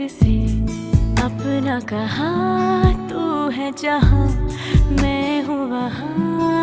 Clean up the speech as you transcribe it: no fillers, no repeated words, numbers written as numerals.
तुझसे अपना कहा, तू है जहाँ मैं हूँ वहाँ।